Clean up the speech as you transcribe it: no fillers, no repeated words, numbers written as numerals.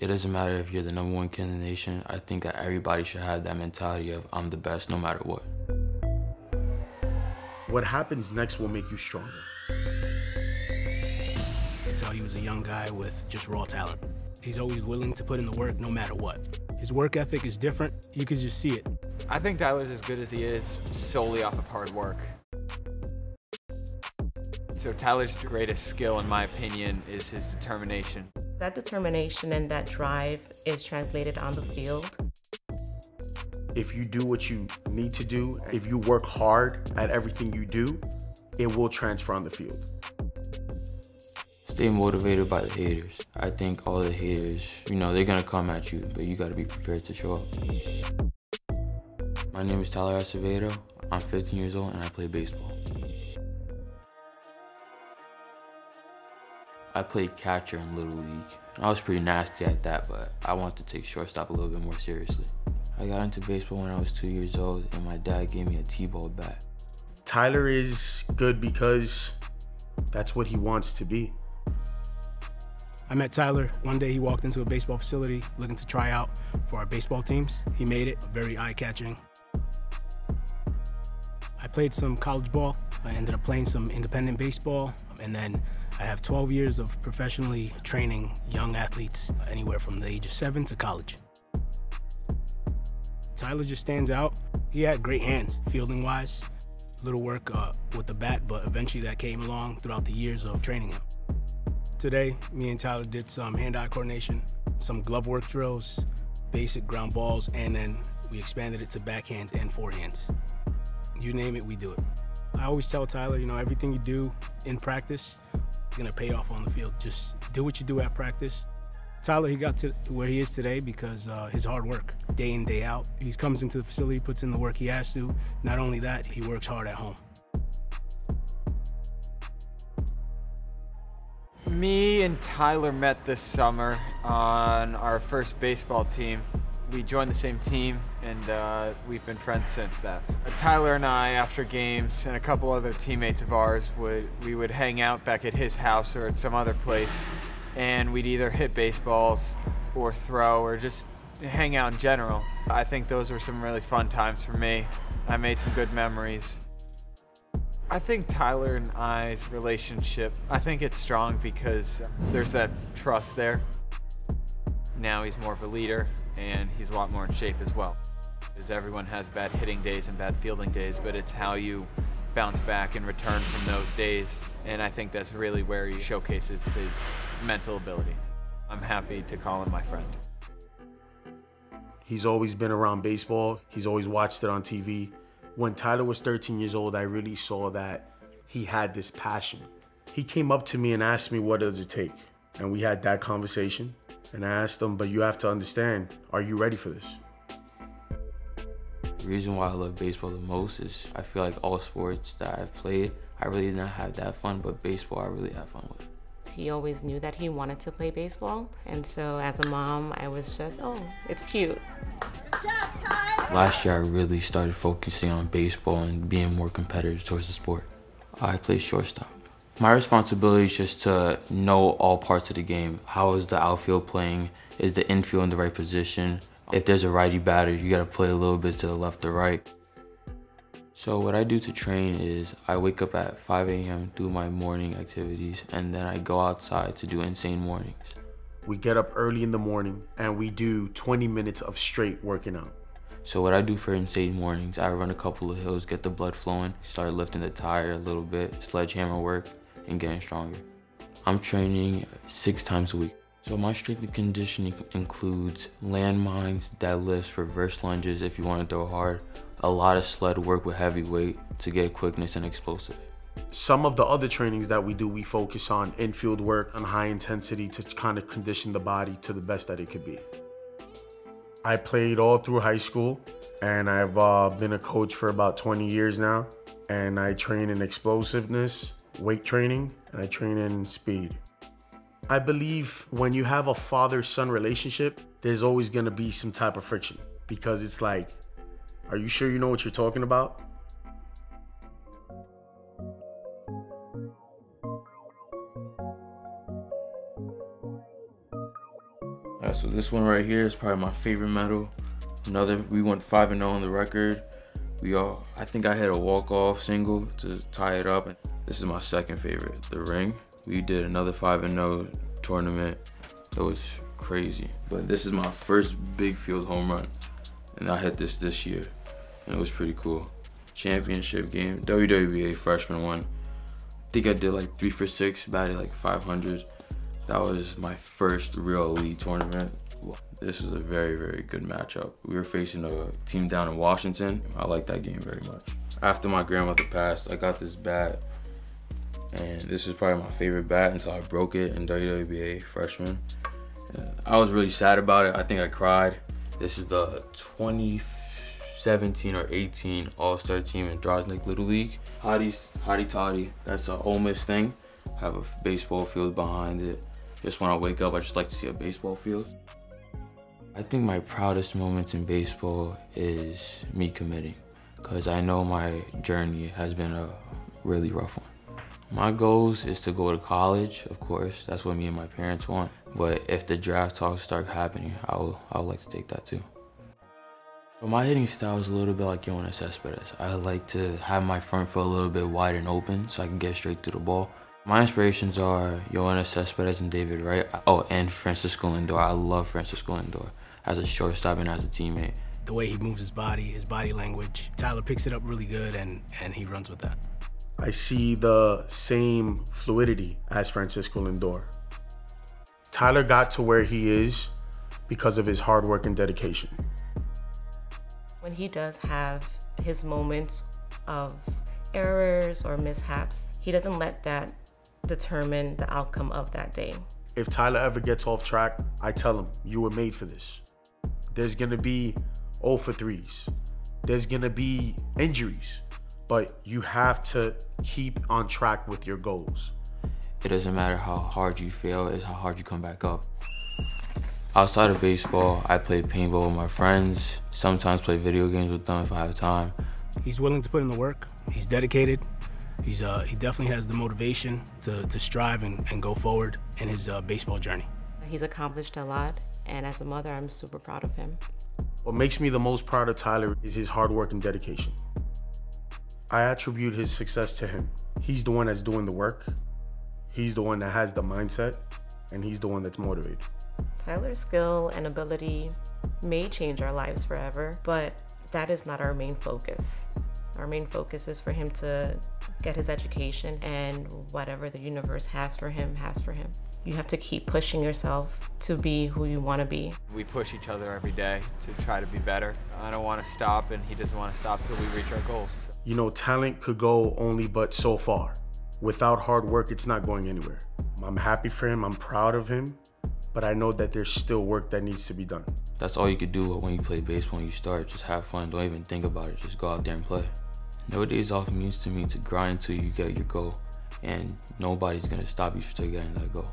It doesn't matter if you're the #1 kid in the nation. I think that everybody should have that mentality of I'm the best no matter what. What happens next will make you stronger. You can tell he was a young guy with just raw talent. He's always willing to put in the work no matter what. His work ethic is different. You can just see it. I think Tyler's as good as he is solely off of hard work. So Tyler's greatest skill, in my opinion, is his determination. That determination and that drive is translated on the field. If you do what you need to do, if you work hard at everything you do, it will transfer on the field. Stay motivated by the haters. I think all the haters, you know, they're gonna come at you, but you gotta be prepared to show up. My name is Tyler Acevedo. I'm 15 years old and I play baseball. I played catcher in Little League. I was pretty nasty at that, but I wanted to take shortstop a little bit more seriously. I got into baseball when I was 2 years old, and my dad gave me a T-ball bat. Tyler is good because that's what he wants to be. I met Tyler. One day he walked into a baseball facility looking to try out for our baseball teams. He made it very eye-catching. I played some college ball. I ended up playing some independent baseball, and then I have 12 years of professionally training young athletes anywhere from the age of 7 to college. Tyler just stands out. He had great hands, fielding-wise. Little work with the bat, but eventually that came along throughout the years of training him. Today, me and Tyler did some hand-eye coordination, some glove work drills, basic ground balls, and then we expanded it to backhands and forehands. You name it, we do it. I always tell Tyler, you know, everything you do in practice, it's gonna pay off on the field. Just do what you do at practice. Tyler, he got to where he is today because his hard work, day in, day out. He comes into the facility, puts in the work he has to. Not only that, he works hard at home. Me and Tyler met this summer on our first baseball team. We joined the same team, and we've been friends since that. Tyler and I, after games, and a couple other teammates of ours, we would hang out back at his house or at some other place, and we'd either hit baseballs or throw or just hang out in general. I think those were some really fun times for me. I made some good memories. I think Tyler and I's relationship, I think it's strong because there's that trust there. Now he's more of a leader, and he's a lot more in shape as well. Because everyone has bad hitting days and bad fielding days, but it's how you bounce back and return from those days. And I think that's really where he showcases his mental ability. I'm happy to call him my friend. He's always been around baseball. He's always watched it on TV. When Tyler was 13 years old, I really saw that he had this passion. He came up to me and asked me, what does it take? And we had that conversation. And I asked him, but you have to understand, are you ready for this? The reason why I love baseball the most is I feel like all sports that I've played, I really did not have that fun, but baseball I really had fun with. He always knew that he wanted to play baseball. And so as a mom, I was just, oh, it's cute. Good job, Ty. Last year, I really started focusing on baseball and being more competitive towards the sport. I play shortstop. My responsibility is just to know all parts of the game. How is the outfield playing? Is the infield in the right position? If there's a righty batter, you gotta play a little bit to the left or right. So what I do to train is I wake up at 5 a.m., do my morning activities, and then I go outside to do insane mornings. We get up early in the morning and we do 20 minutes of straight working out. So what I do for insane mornings, I run a couple of hills, get the blood flowing, start lifting the tire a little bit, sledgehammer work, and getting stronger. I'm training 6 times a week. So my strength and conditioning includes landmines, deadlifts, reverse lunges if you want to throw hard, a lot of sled work with heavy weight to get quickness and explosive. Some of the other trainings that we do, we focus on infield work and high intensity to kind of condition the body to the best that it could be. I played all through high school, and I've been a coach for about 20 years now, and I train in explosiveness, weight training, and I train in speed. I believe when you have a father-son relationship, there's always gonna be some type of friction because it's like, are you sure you know what you're talking about? So this one right here is probably my favorite medal. Another, we went 5-0 on the record. I think I had a walk-off single to tie it up. This is my second favorite, the ring. We did another 5-0 tournament. That was crazy. But this is my first big field home run. And I hit this year. And it was pretty cool. Championship game, WWBA freshman one. I think I did like 3 for 6, batted like 500. That was my first real elite tournament. This was a very, very good matchup. We were facing a team down in Washington. I liked that game very much. After my grandmother passed, I got this bat. And this was probably my favorite bat until I broke it in WWBA freshman. And I was really sad about it. I think I cried. This is the 2017 or 18 All-Star team in Drosnick Little League. Hottie Toddy, that's an Ole Miss thing. I have a baseball field behind it. Just when I wake up, I just like to see a baseball field. I think my proudest moments in baseball is me committing, because I know my journey has been a really rough one. My goals is to go to college, of course. That's what me and my parents want. But if the draft talks start happening, I would like to take that too. But my hitting style is a little bit like Yoan Cespedes. I like to have my front foot a little bit wide and open so I can get straight to the ball. My inspirations are Yoan Cespedes and David Wright. Oh, and Francisco Lindor. I love Francisco Lindor as a shortstop and as a teammate. The way he moves his body language, Tyler picks it up really good and he runs with that. I see the same fluidity as Francisco Lindor. Tyler got to where he is because of his hard work and dedication. When he does have his moments of errors or mishaps, he doesn't let that determine the outcome of that day. If Tyler ever gets off track, I tell him, you were made for this. There's gonna be 0 for 3s. There's gonna be injuries. But you have to keep on track with your goals. It doesn't matter how hard you fail, it's how hard you come back up. Outside of baseball, I play paintball with my friends, sometimes play video games with them if I have time. He's willing to put in the work, he's dedicated, he definitely has the motivation to strive and go forward in his baseball journey. He's accomplished a lot, and as a mother, I'm super proud of him. What makes me the most proud of Tyler is his hard work and dedication. I attribute his success to him. He's the one that's doing the work. He's the one that has the mindset, and he's the one that's motivated. Tyler's skill and ability may change our lives forever, but that is not our main focus. Our main focus is for him to get his education and whatever the universe has for him, You have to keep pushing yourself to be who you want to be. We push each other every day to try to be better. I don't want to stop, and he doesn't want to stop till we reach our goals. You know, talent could go only but so far. Without hard work, it's not going anywhere. I'm happy for him, I'm proud of him, but I know that there's still work that needs to be done. That's all you could do when you play baseball, when you start. Just have fun, don't even think about it. Just go out there and play. No days off means to me to grind till you get your goal, and nobody's gonna stop you from getting that goal.